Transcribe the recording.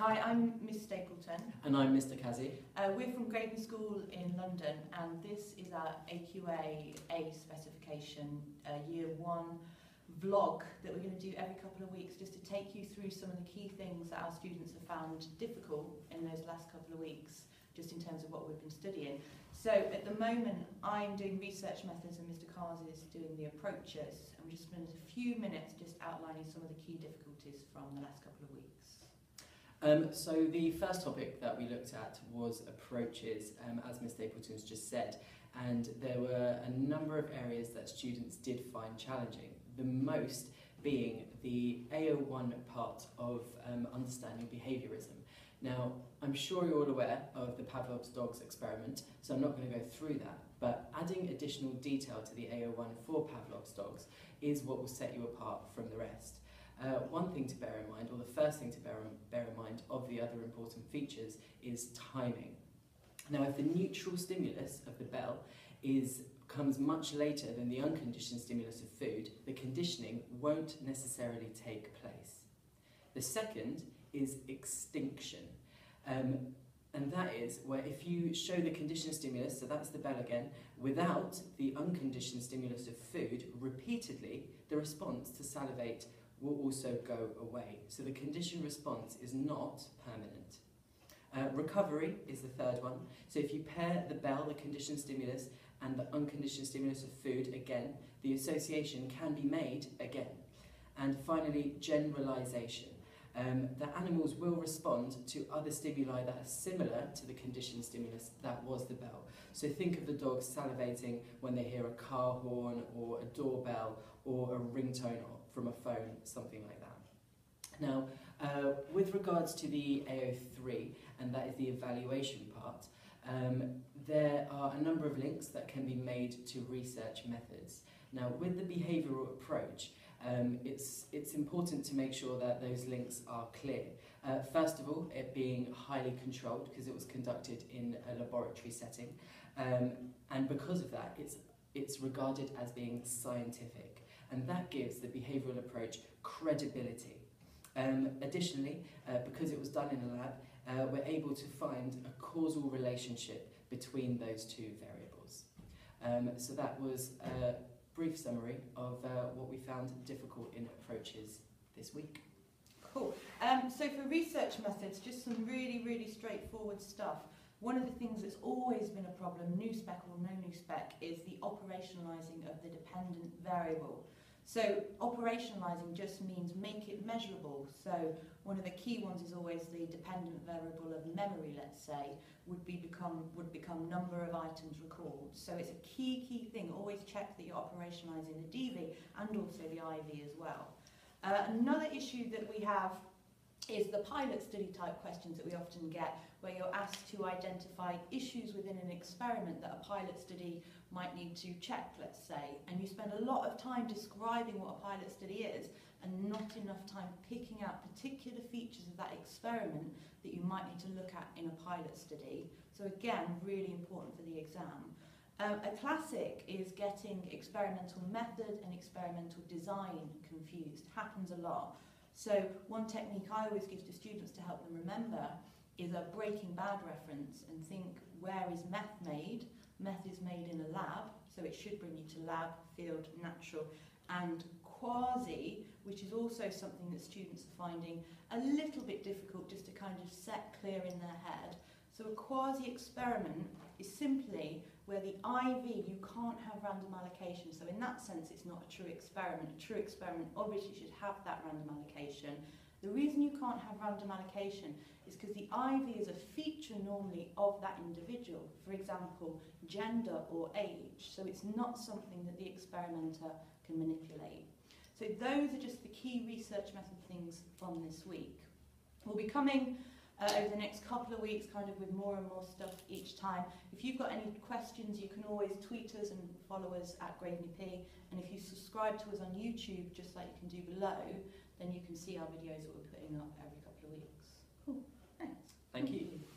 Hi, I'm Miss Stapleton. And I'm Mr. Kazi. We're from Graydon School in London, and this is our AQA A specification year one vlog that we're going to do every couple of weeks, just to take you through some of the key things that our students have found difficult in those last couple of weeks, just in terms of what we've been studying. So at the moment, I'm doing research methods and Mr. Kazi is doing the approaches. I'm just spending a few minutes just outlining some of the key difficulties from the last couple of weeks. So the first topic that we looked at was approaches, as Ms. Stapleton's just said, and there were a number of areas that students did find challenging, the most being the A01 part of understanding behaviourism. Now, I'm sure you're all aware of the Pavlov's Dogs experiment, so I'm not going to go through that, but adding additional detail to the A01 for Pavlov's Dogs is what will set you apart from the rest. One thing to bear in mind, or the first thing to bear in mind of the other important features, is timing. Now, if the neutral stimulus of the bell comes much later than the unconditioned stimulus of food, the conditioning won't necessarily take place. The second is extinction. And that is where if you show the conditioned stimulus, so that's the bell again, without the unconditioned stimulus of food repeatedly, the response to salivate will also go away. So the conditioned response is not permanent. Recovery is the third one. So if you pair the bell, the conditioned stimulus, and the unconditioned stimulus of food again, the association can be made again. And finally, generalization. The animals will respond to other stimuli that are similar to the conditioned stimulus that was the bell. So think of the dogs salivating when they hear a car horn or a doorbell or a ringtone from a phone, something like that. Now, with regards to the A03, and that is the evaluation part, there are a number of links that can be made to research methods. Now, with the behavioural approach, it's important to make sure that those links are clear. First of all, it being highly controlled because it was conducted in a laboratory setting, and because of that, it's regarded as being scientific, and that gives the behavioural approach credibility. Additionally, because it was done in a lab, we're able to find a causal relationship between those two variables. So that was brief summary of what we found difficult in approaches this week. Cool. So for research methods, just some really, really straightforward stuff. One of the things that's always been a problem, new spec or no new spec, is the operationalising of the dependent variable. So operationalising just means make it measurable. So one of the key ones is always the dependent variable of memory, let's say, would become number of items recalled. So it's a key thing. Always check that you're operationalising the DV and also the IV as well. Another issue that we have is the pilot study type questions that we often get, where you're asked to identify issues within an experiment that a pilot study might need to check, let's say, and you spend a lot of time describing what a pilot study is and not enough time picking out particular features of that experiment that you might need to look at in a pilot study. So again, really important for the exam. A classic is getting experimental method and experimental design confused. Happens a lot. So one technique I always give to students to help them remember is a Breaking Bad reference, and think, where is meth made? Meth is made in a lab, so it should bring you to lab, field, natural, and quasi, which is also something that students are finding a little bit difficult just to kind of set clear in their head. So a quasi experiment is simply where the IV, you can't have random allocation, so in that sense it's not a true experiment. A true experiment obviously should have that random allocation. The reason you can't have random allocation is because the IV is a feature normally of that individual, for example, gender or age, so it's not something that the experimenter can manipulate. So those are just the key research method things from this week. We'll be coming over the next couple of weeks kind of with more and more stuff each time. If you've got any questions, you can always tweet us and follow us at GraydonP, and if you subscribe to us on YouTube, just like you can do below, then you can see our videos that we're putting up every couple of weeks. Cool. Thanks. Thank you.